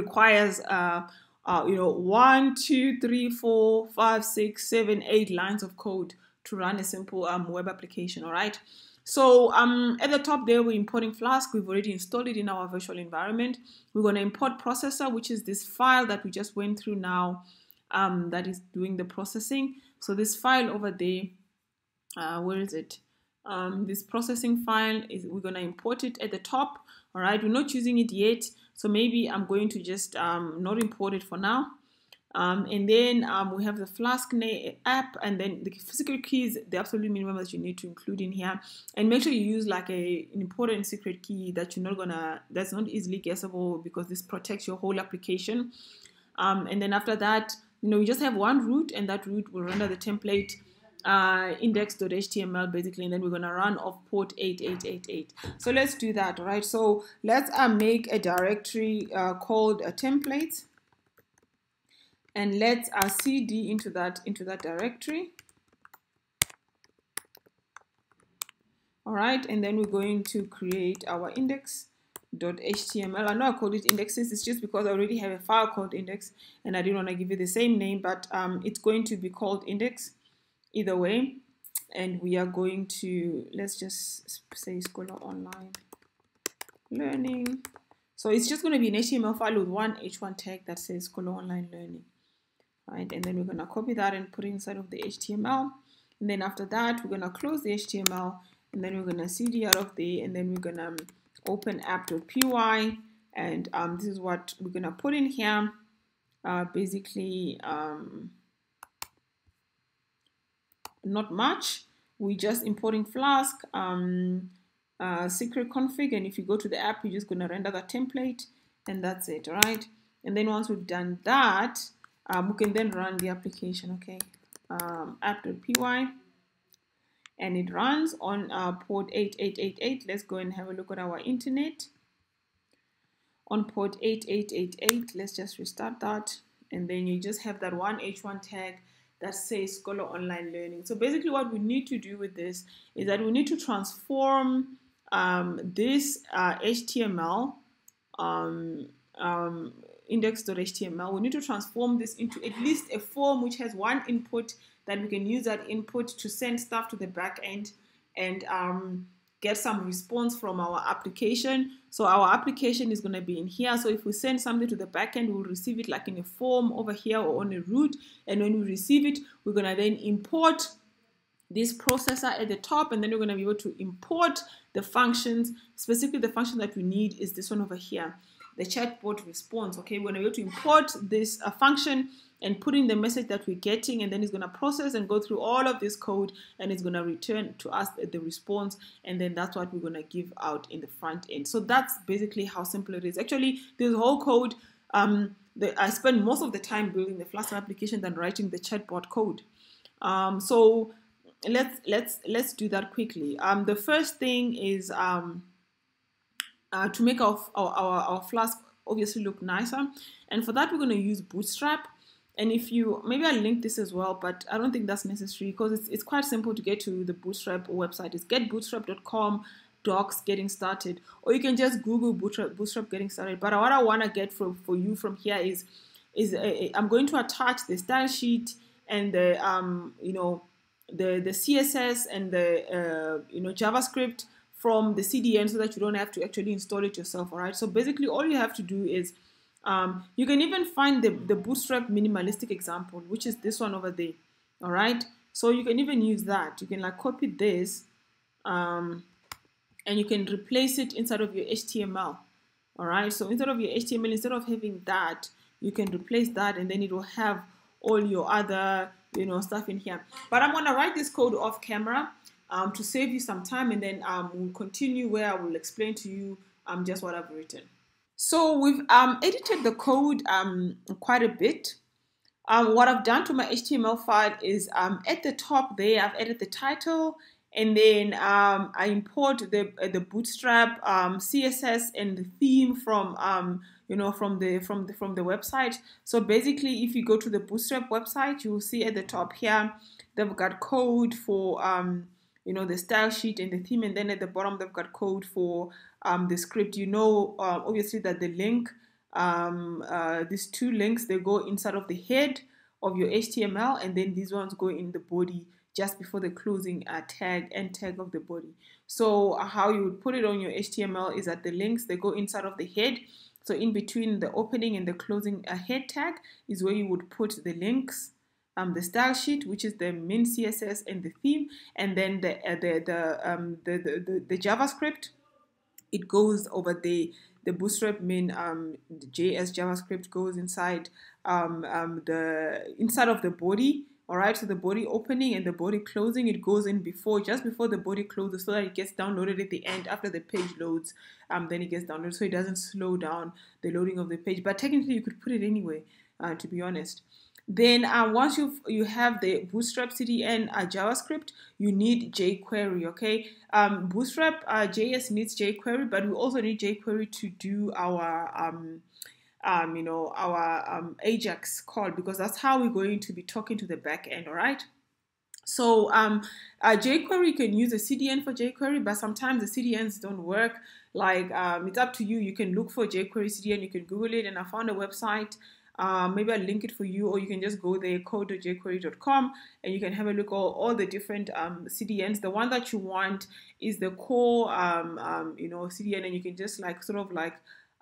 requires, uh, uh, you know, one, two, three, four, five, six, seven, eight lines of code to run a simple um, web application, all right? So um, at the top there, we're importing Flask. We've already installed it in our virtual environment. We're going to import processor, which is this file that we just went through now um, that is doing the processing. So this file over there, uh, where is it? Um, this processing file, is we're going to import it at the top. All right, we're not using it yet. So maybe I'm going to just um, not import it for now. Um, and then um, we have the Flask app, and then the secret key is the absolute minimum that you need to include in here. And make sure you use like a, an important secret key that you're not gonna, that's not easily guessable, because this protects your whole application. Um, and then after that, you know, we just have one root, and that root will render the template uh, index.html basically, and then we're going to run off port eight eight eight eight. So let's do that, right? So let's uh, make a directory uh, called a template, and let's uh, cd into that into that directory. All right, and then we're going to create our index. .html. I know I called it indexes, it's just because I already have a file called index, and I didn't want to give it the same name, but um, it's going to be called index either way. And we are going to, let's just say Skolo Online Learning. So it's just going to be an H T M L file with one H one tag that says Skolo Online Learning. Right, and then we're going to copy that and put it inside of the H T M L. And then after that, we're going to close the H T M L, and then we're going to cd out of there, and then we're going to open app.py, and um, this is what we're gonna put in here. Uh, basically, um, not much. We're just importing Flask, um, uh, secret config, and if you go to the app, you're just gonna render that template, and that's it, right? And then once we've done that, um, we can then run the application, okay? Um, app.py. And it runs on uh, port eight eight eight eight. Let's go and have a look at our internet. On port eight eight eight eight, let's just restart that. And then you just have that one H one tag that says Skolo Online Learning. So basically what we need to do with this is that we need to transform um, this uh, H T M L, um, um, index.html, we need to transform this into at least a form which has one input, that we can use that input to send stuff to the back end and um, get some response from our application. So our application is going to be in here. So if we send something to the back end, we'll receive it like in a form over here or on a root. And when we receive it, we're going to then import this processor at the top, and then we're going to be able to import the functions. Specifically, the function that we need is this one over here, the chatbot response. Okay, we're going to be able to import this uh, function and put in the message that we're getting, and then it's going to process and go through all of this code, and it's going to return to us the response, and then that's what we're going to give out in the front end. So that's basically how simple it is. Actually, this whole code, um, the, I spend most of the time building the Flask application than writing the chatbot code. Um, so let's let's let's do that quickly. Um, the first thing is um, uh, to make our, our, our, our Flask obviously look nicer, and for that we're going to use Bootstrap. And if you, maybe I'll link this as well, but I don't think that's necessary because it's, it's quite simple to get to the Bootstrap website. It's get bootstrap dot com, docs, getting started. Or you can just Google Bootstrap, Bootstrap getting started. But what I want to get from, for you from here is, is a, I'm going to attach the style sheet and the, um, you know, the, the C S S and the, uh, you know, JavaScript from the C D N so that you don't have to actually install it yourself, all right? So basically all you have to do is, Um, you can even find the, the Bootstrap minimalistic example, which is this one over there. All right. So you can even use that. You can like copy this um, and you can replace it inside of your H T M L. All right. So instead of your H T M L, instead of having that, you can replace that, and then it will have all your other, you know, stuff in here. But I'm going to write this code off camera. um, to save you some time, and then um, we'll continue where I will explain to you um, just what I've written. So we've um, edited the code um, quite a bit. Um, what I've done to my H T M L file is um, at the top there, I've added the title, and then um, I import the the Bootstrap um, C S S and the theme from um, you know from the from the from the website. So basically, if you go to the Bootstrap website, you will see at the top here they've got code for um, you know the style sheet and the theme, and then at the bottom they've got code for um, the script. You know, uh, obviously that the link. Um, uh, these two links, they go inside of the head of your H T M L, and then these ones go in the body just before the closing uh, tag and tag of the body. So uh, how you would put it on your H T M L is that the links, they go inside of the head. So in between the opening and the closing uh, head tag is where you would put the links, um, the style sheet, which is the main C S S and the theme, and then the uh, the the, um, the, the the the JavaScript. It goes over the The Bootstrap main um, J S JavaScript goes inside um, um, the inside of the body. All right, so the body opening and the body closing, it goes in before, just before the body closes, so that it gets downloaded at the end after the page loads. Um, then it gets downloaded, so it doesn't slow down the loading of the page. But technically, you could put it anyway, uh, to be honest. Then uh, once you you have the Bootstrap C D N uh, JavaScript, you need jQuery, okay? Um, Bootstrap uh, J S needs jQuery, but we also need jQuery to do our, um, um, you know, our um, AJAX call, because that's how we're going to be talking to the back end, all right? So um, uh, jQuery, can use a C D N for jQuery, but sometimes the C D Ns don't work. Like, um, it's up to you. You can look for jQuery C D N, you can Google it, and I found a website. Uh, maybe I'll link it for you, or you can just go there, code dot jQuery dot com, and you can have a look at all, all the different um, C D Ns. The one that you want is the core, um, um, you know, C D N, and you can just like sort of like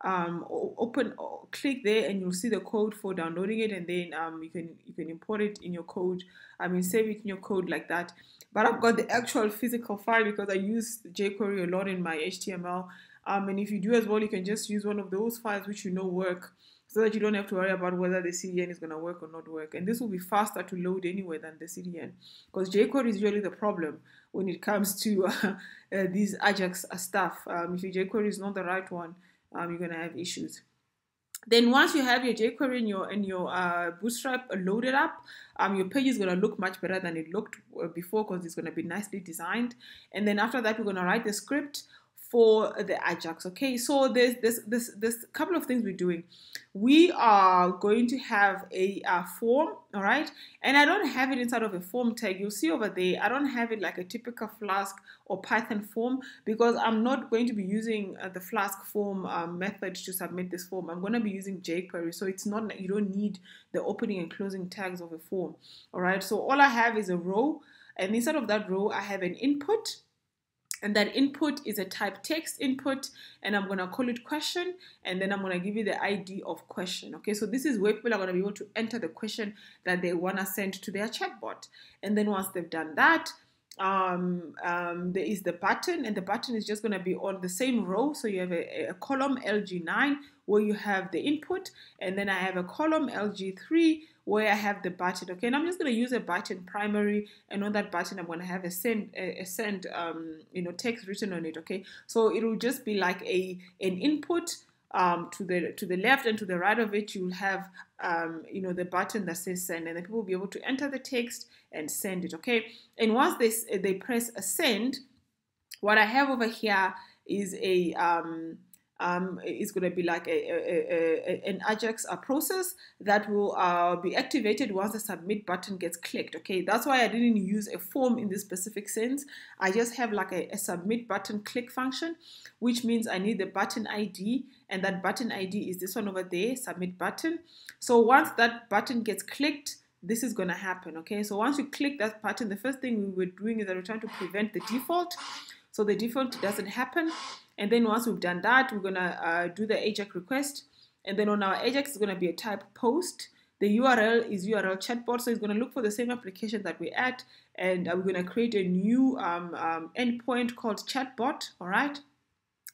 um, open, or click there, and you'll see the code for downloading it, and then um, you can you can import it in your code. I mean, save it in your code like that. But I've got the actual physical file because I use jQuery a lot in my H T M L. Um, and if you do as well, you can just use one of those files which you know work, so that you don't have to worry about whether the C D N is going to work or not work. And this will be faster to load anyway than the C D N, because jQuery is really the problem when it comes to uh, uh, these AJAX stuff. Um, if your jQuery is not the right one, um, you're going to have issues. Then once you have your jQuery and your, and your uh, Bootstrap loaded up, um, your page is going to look much better than it looked before, because it's going to be nicely designed. And then after that, we're going to write the script for the AJAX, okay? So there's this this this couple of things we're doing. We are going to have a, a form, all right? And I don't have it inside of a form tag. You'll see over there, I don't have it like a typical Flask or Python form, because I'm not going to be using uh, the Flask form uh, method to submit this form. I'm going to be using jQuery, so it's not, you don't need the opening and closing tags of a form, all right? So all I have is a row, and inside of that row, I have an input. And that input is a type text input, and I'm going to call it question, and then I'm going to give you the I D of question. Okay, so this is where people are going to be able to enter the question that they want to send to their chatbot. And then once they've done that, um, um, there is the button, and the button is just going to be on the same row. So you have a, a column L G nine where you have the input, and then I have a column L G three where I have the button. Okay, and I'm just going to use a button primary, and on that button I'm going to have a send, a send, um, you know, text written on it. Okay, so it will just be like a an input um, to the to the left, and to the right of it you'll have um, you know the button that says send, and then people will be able to enter the text and send it. Okay, and once they they press a send, what I have over here is a um, Um, it's going to be like a, a, a, a, an AJAX uh, process that will uh, be activated once the submit button gets clicked. Okay, that's why I didn't use a form in this specific sense. I just have like a, a submit button click function, which means I need the button I D, and that button I D is this one over there, submit button. So once that button gets clicked, this is going to happen. Okay, so once you click that button, the first thing we were doing is that we're trying to prevent the default, so the default doesn't happen. And then once we've done that, we're going to uh, do the AJAX request. And then on our AJAX, it's going to be a type post. The U R L is U R L chatbot. So it's going to look for the same application that we're at. And we're going to create a new um, um, endpoint called chatbot. All right.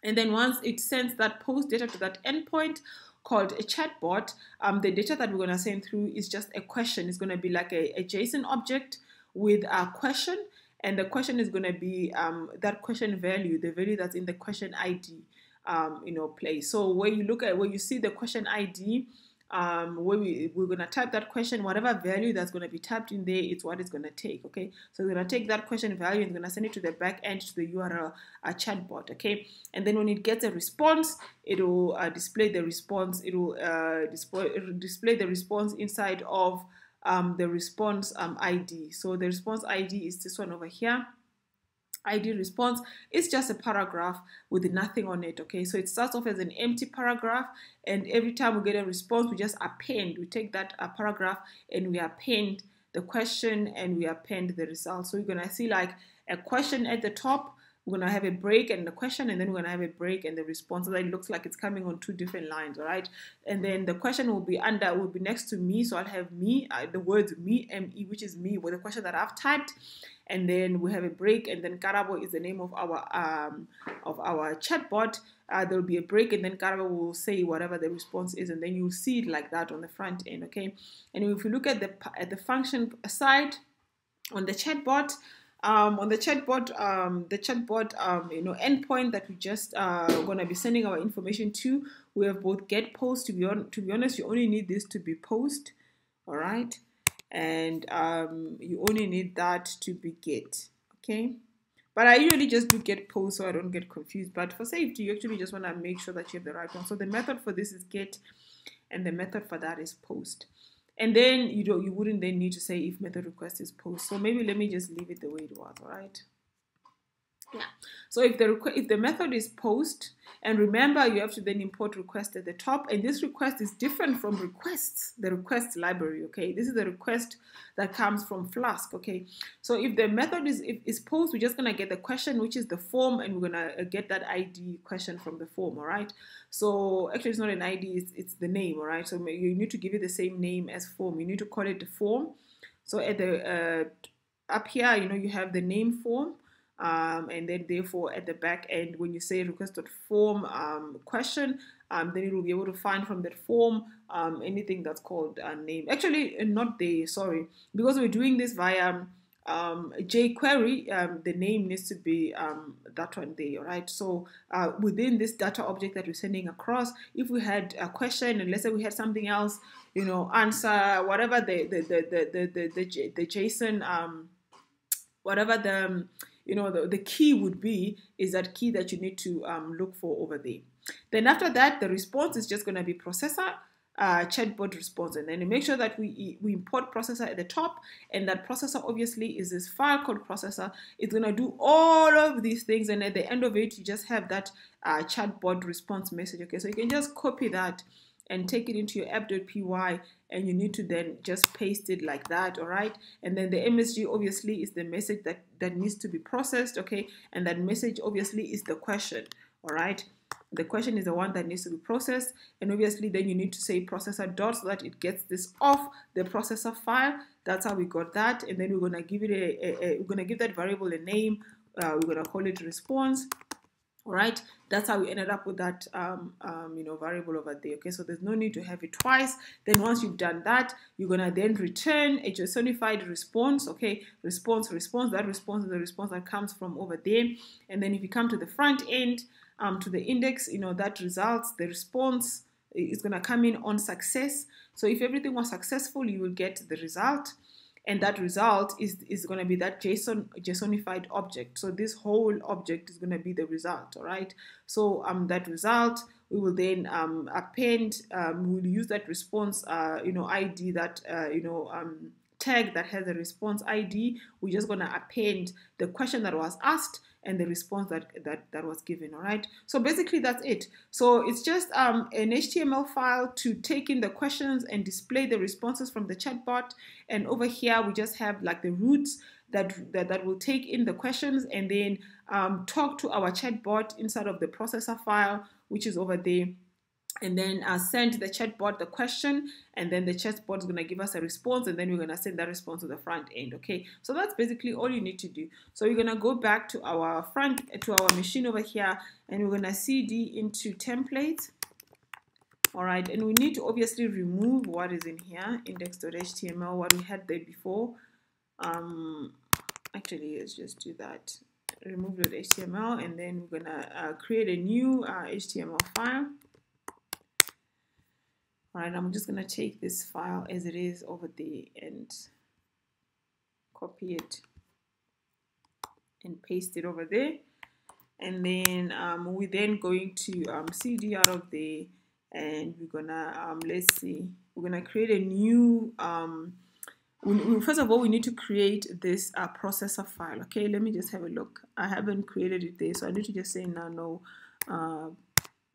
And then once it sends that post data to that endpoint called a chatbot, um, the data that we're going to send through is just a question. It's going to be like a, a JSON object with a question. And the question is going to be um, that question value, the value that's in the question I D, um, you know, place. So where you look at, where you see the question I D, um, where we, we're going to type that question, whatever value that's going to be typed in there, it's what it's going to take, okay? So we're going to take that question value and going to send it to the back end, to the U R L uh, chatbot, okay? And then when it gets a response, it will uh, display the response, it will uh, display, display the response inside of Um, the response um, I D. So the response I D is this one over here. I D response is just a paragraph with nothing on it, okay? So it starts off as an empty paragraph, and every time we get a response, we just append. We take that uh, paragraph and we append the question and we append the result. So you're gonna see like a question at the top, we're going to have a break and the question, and then we're going to have a break and the response. So that it looks like it's coming on two different lines, all right? And then the question will be under, will be next to me. So I'll have me, uh, the words me, M E, which is me, with the question that I've typed. And then we have a break, and then Karabo is the name of our um, of our chatbot. Uh, there will be a break, and then Karabo will say whatever the response is, and then you'll see it like that on the front end, okay? And if you look at the, at the function side on the chatbot, Um, on the chatbot, um, the chatbot, um, you know, endpoint that we just uh, going to be sending our information to, we have both get post. To be on, to be honest, you only need this to be post, all right, and um, you only need that to be get, okay. But I usually just do get post so I don't get confused. But for safety, you actually just want to make sure that you have the right one. So the method for this is get, and the method for that is post. And then you don't, you wouldn't then need to say if method request is post. So maybe let me just leave it the way it was, all right? Yeah. So if the if the method is post, and remember you have to then import request at the top, and this request is different from requests, the request library, okay? This is the request that comes from Flask, okay? So if the method is if is post, we're just gonna get the question, which is the form, and we're gonna get that I D question from the form, all right? So actually it's not an I D, it's, it's the name, all right? So you need to give it the same name as form. You need to call it the form. So at the uh, up here, you know, you have the name form. Um, and then therefore at the back end, when you say request.form um, question, um, then it will be able to find from that form um, anything that's called a name. Actually, not the, sorry, because we're doing this via um, jQuery, um, the name needs to be um, that one there, all right? So uh, within this data object that we're sending across, if we had a question and let's say we had something else, you know, answer, whatever the, the, the, the, the, the, the, the JSON, um, whatever the... Um, you know, the, the key would be, is that key that you need to um, look for over there. Then after that, the response is just going to be processor, uh, chatbot response. And then make sure that we, we import processor at the top, and that processor obviously is this file called processor. It's going to do all of these things, and at the end of it, you just have that uh, chatbot response message. Okay, so you can just copy that and take it into your app.py, and you need to then just paste it like that, all right? And then the M S G obviously is the message that, that needs to be processed, okay? And that message obviously is the question, all right? The question is the one that needs to be processed, and obviously then you need to say processor dot so that it gets this off the processor file. That's how we got that, and then we're gonna give it a, a, a we're gonna give that variable a name. Uh, we're gonna call it response. All right, that's how we ended up with that, um, um, you know, variable over there. Okay, so there's no need to have it twice. Then once you've done that, you're gonna then return a JSONified response. Okay, response, response. That response is the response that comes from over there. And then if you come to the front end, um, to the index, you know, that results, the response is gonna come in on success. So if everything was successful, you will get the result. And that result is, is going to be that JSON JSONified object. So this whole object is going to be the result, all right? So um, that result, we will then um, append, um, we'll use that response, uh, you know, I D, that, uh, you know, um, tag that has a response I D. We're just going to append the question that was asked and the response that, that, that was given, all right? So basically that's it. So it's just um, an H T M L file to take in the questions and display the responses from the chatbot. And over here, we just have like the roots that, that, that will take in the questions and then um, talk to our chatbot inside of the processor file, which is over there. And then uh, send the chatbot the question, and then the chatbot is going to give us a response, and then we're going to send that response to the front end, okay? So that's basically all you need to do. So we're going to go back to our front, to our machine over here, and we're going to cd into template, all right? And we need to obviously remove what is in here, index.html, what we had there before. Um, actually let's just do that, remove.html, and then we're gonna uh, create a new uh, H T M L file. Alright, I'm just gonna take this file as it is over there and copy it and paste it over there, and then um, we're then going to um, C D out of there, and we're gonna um, let's see, we're gonna create a new um, we, we, first of all we need to create this uh, processor file. Okay, let me just have a look. I haven't created it there, so I need to just say no no uh,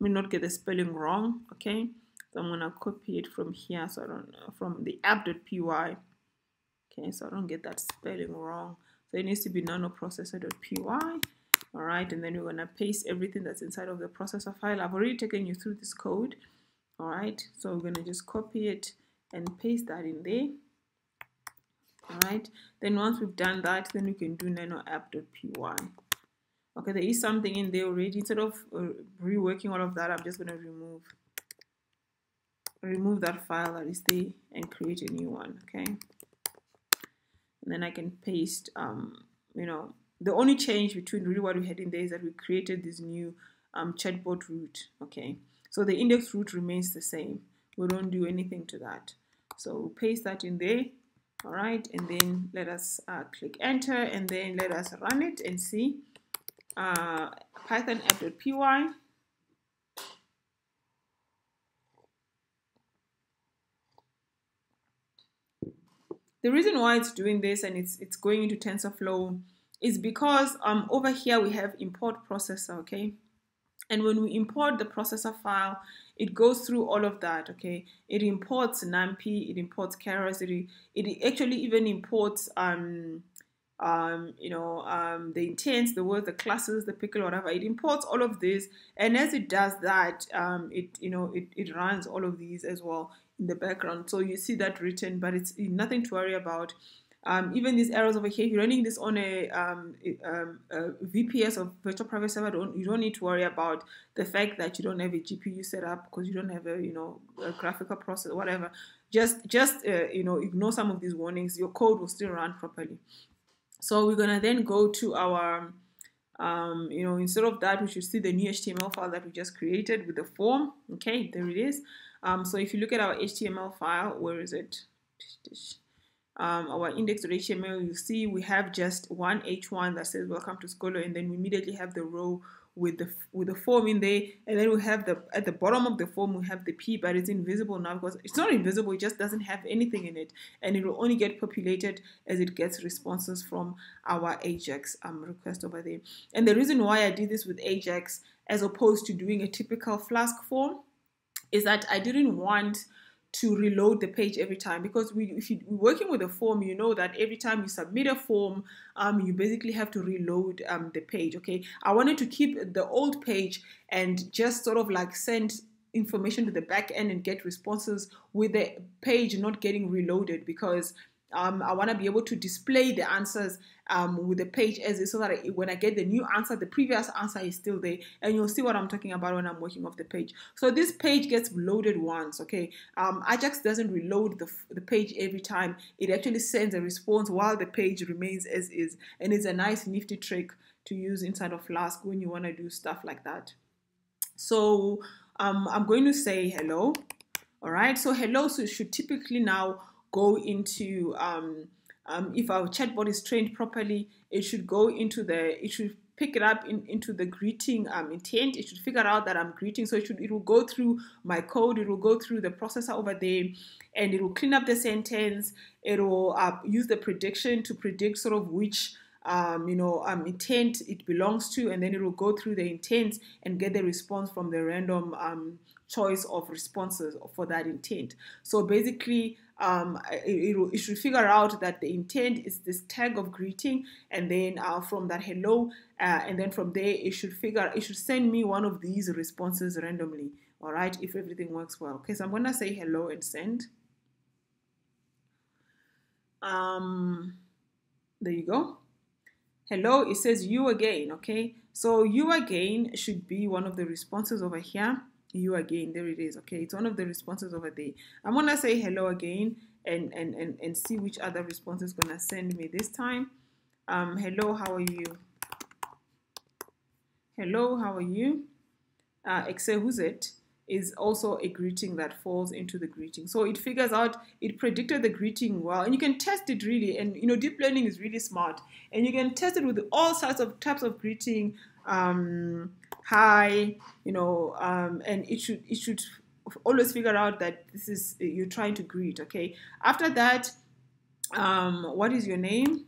let me not get the spelling wrong. Okay, so I'm gonna copy it from here, so I don't know, from the app.py. okay, so I don't get that spelling wrong. So it needs to be nanoprocessor.py. All right, and then we're gonna paste everything that's inside of the processor file. I've already taken you through this code. All right, so we're gonna just copy it and paste that in there. All right, then once we've done that, then we can do nanoapp.py. Okay, there is something in there already. Instead of uh, reworking all of that, I'm just gonna remove remove that file that is there and create a new one. Okay. And then I can paste, um, you know, the only change between really what we had in there is that we created this new um, chatbot root. Okay, so the index root remains the same. We don't do anything to that. So we'll paste that in there. All right, and then let us uh, click enter, and then let us run it and see. Uh, Python app.py. The reason why it's doing this and it's it's going into TensorFlow is because um over here we have import processor, okay, and when we import the processor file, it goes through all of that. Okay, it imports NumPy, it imports Keras, it it actually even imports um um you know um the intents, the words, the classes, the pickle, whatever. It imports all of this, and as it does that, um it you know it it runs all of these as well in the background. So you see that written, but it's nothing to worry about. Um, even these errors over here, if you're running this on a, um, a, a V P S or virtual private server, don't, you don't need to worry about the fact that you don't have a G P U set up because you don't have a you know a graphical process, whatever. Just just uh, you know ignore some of these warnings. Your code will still run properly. So we're gonna then go to our um, you know instead of that, we should see the new H T M L file that we just created with the form. Okay, there it is. Um, so if you look at our H T M L file, where is it? Um, our index.html, you see we have just one H one that says welcome to Skolo, and then we immediately have the row with the with the form in there, and then we have the at the bottom of the form we have the P, but it's invisible now because it's not invisible, it just doesn't have anything in it, and it will only get populated as it gets responses from our AJAX um, request over there. And the reason why I did this with AJAX as opposed to doing a typical Flask form is that I didn't want to reload the page every time, because we, if you're working with a form, you know that every time you submit a form, um, you basically have to reload um, the page, okay? I wanted to keep the old page and just sort of like send information to the back end and get responses with the page not getting reloaded, because Um, I want to be able to display the answers um, with the page as is, so that I, when I get the new answer, the previous answer is still there, and you'll see what I'm talking about when I'm working off the page. So this page gets loaded once, okay? Um, AJAX doesn't reload the, the page every time. It actually sends a response while the page remains as is, and it's a nice nifty trick to use inside of Flask when you want to do stuff like that. So um, I'm going to say hello. All right, so hello so should typically now go into um, um, if our chatbot is trained properly, it should go into the it should pick it up in, into the greeting um, intent. It should figure out that I'm greeting, so it should it will go through my code, it will go through the processor over there, and it will clean up the sentence. It will uh, use the prediction to predict sort of which um, you know um, intent it belongs to, and then it will go through the intents and get the response from the random um, choice of responses for that intent. So basically, Um, it, it, it should figure out that the intent is this tag of greeting, and then uh, from that hello, uh, and then from there it should figure it should send me one of these responses randomly. All right, if everything works well. Okay, so I'm gonna say hello and send. Um, there you go. Hello, it says you again. Okay, so you again should be one of the responses over here. You again, there it is. Okay, it's one of the responses over there. I'm gonna say hello again and and and, and see which other response is gonna send me this time. um, hello, how are you? Hello, how are you? Uh, Exehuzet is also a greeting that falls into the greeting. So it figures out, it predicted the greeting well, and you can test it really, and you know, deep learning is really smart, and you can test it with all sorts of types of greeting, um, hi, you know, um, and it should, it should always figure out that this is, you're trying to greet, okay? After that, um, what is your name?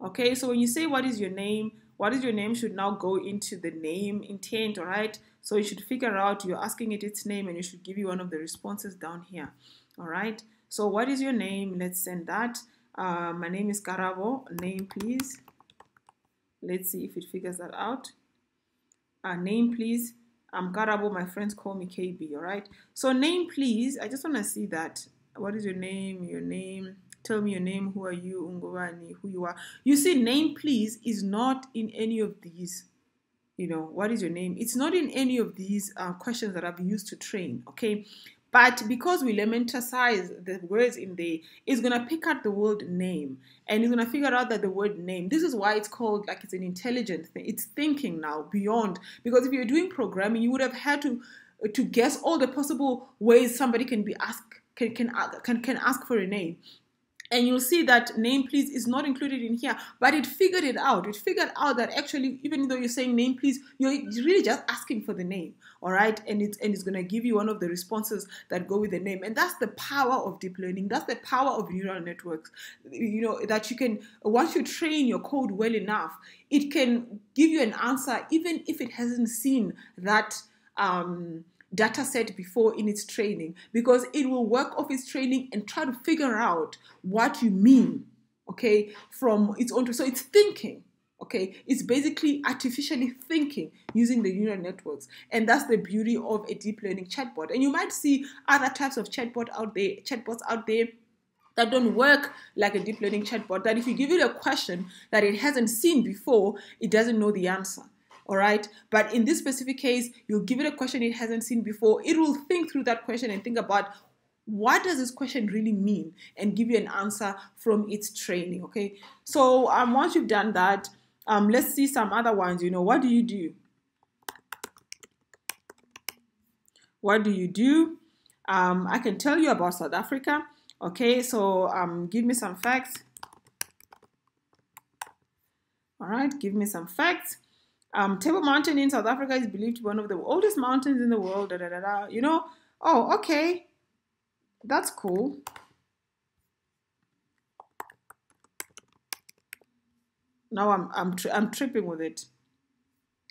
Okay, so when you say what is your name, what is your name should now go into the name intent, all right? So you should figure out, you're asking it its name, and it should give you one of the responses down here, all right? So what is your name? Let's send that. Uh, my name is Karabo, name please. Let's see if it figures that out. Uh, name please. I'm Karabo, my friends call me K B, all right? So name please, I just want to see that. What is your name, your name? Tell me your name, who are you, Ungobani, who you are. You see, name please is not in any of these, you know, what is your name? It's not in any of these uh, questions that I've used to train, okay? But because we lemmaticize the words in there, it's going to pick out the word name, and it's going to figure out that the word name, this is why it's called, like, it's an intelligent thing. It's thinking now beyond, because if you're doing programming, you would have had to, to guess all the possible ways somebody can be asked, can, can, can, can ask for a name. And you'll see that name please is not included in here, but it figured it out. It figured out that actually, even though you're saying name please, you're really just asking for the name, all right? And it's, and it's going to give you one of the responses that go with the name. And that's the power of deep learning. That's the power of neural networks, you know, that you can, once you train your code well enough, it can give you an answer, even if it hasn't seen that um, data set before in its training, because it will work off its training and try to figure out what you mean, okay, from its own. So it's thinking, okay? It's basically artificially thinking using the neural networks. And that's the beauty of a deep learning chatbot. And you might see other types of chatbot out there, chatbots out there that don't work like a deep learning chatbot, that if you give it a question that it hasn't seen before, it doesn't know the answer. All right, but in this specific case, you'll give it a question it hasn't seen before. It will think through that question and think about what does this question really mean, and give you an answer from its training. Okay, so um, once you've done that, um, let's see some other ones. You know, what do you do? What do you do? Um, I can tell you about South Africa. Okay, so um, give me some facts. All right, give me some facts. Um, Table Mountain in South Africa is believed to be one of the oldest mountains in the world, da, da, da, da, you know. Oh, okay. That's cool. Now I'm, I'm, tri I'm tripping with it.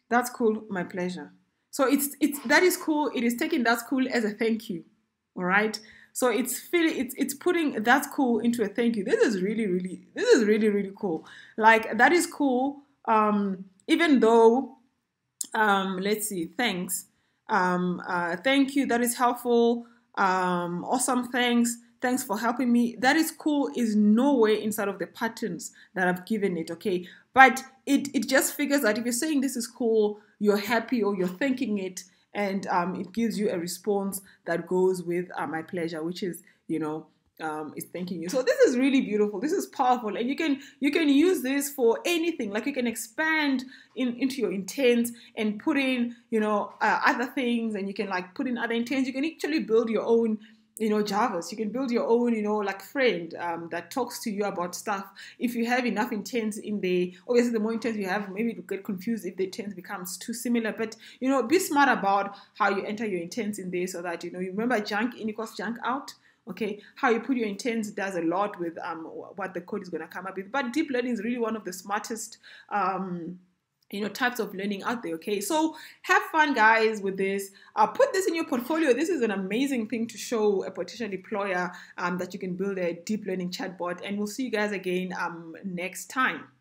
That's cool, my pleasure. So it's, it's, that is cool. It is taking that's cool as a thank you, all right? So it's feeling, it's, it's putting that's cool into a thank you. This is really, really, this is really, really cool. Like, that is cool. Um... Even though, um, let's see, thanks, um, uh, thank you, that is helpful, um, awesome, thanks, thanks for helping me. That is cool is nowhere inside of the patterns that I've given it, okay? But it, it just figures that if you're saying this is cool, you're happy or you're thanking it, and um, it gives you a response that goes with uh, my pleasure, which is, you know, Um, is thanking you. So this is really beautiful. This is powerful, and you can you can use this for anything. Like, you can expand in, into your intents and put in, you know, uh, other things, and you can like put in other intents. You can actually build your own, you know, Javas. You can build your own, you know, like friend um, that talks to you about stuff. If you have enough intents in there, obviously the more intents you have, maybe you get confused if the intents becomes too similar. But you know, be smart about how you enter your intents in there, so that you know. You remember, junk in equals junk out. Okay, how you put your intents does a lot with um, what the code is going to come up with. But deep learning is really one of the smartest, um, you know, types of learning out there. Okay, so have fun, guys, with this. Uh, put this in your portfolio. This is an amazing thing to show a potential employer um, that you can build a deep learning chatbot. And we'll see you guys again um, next time.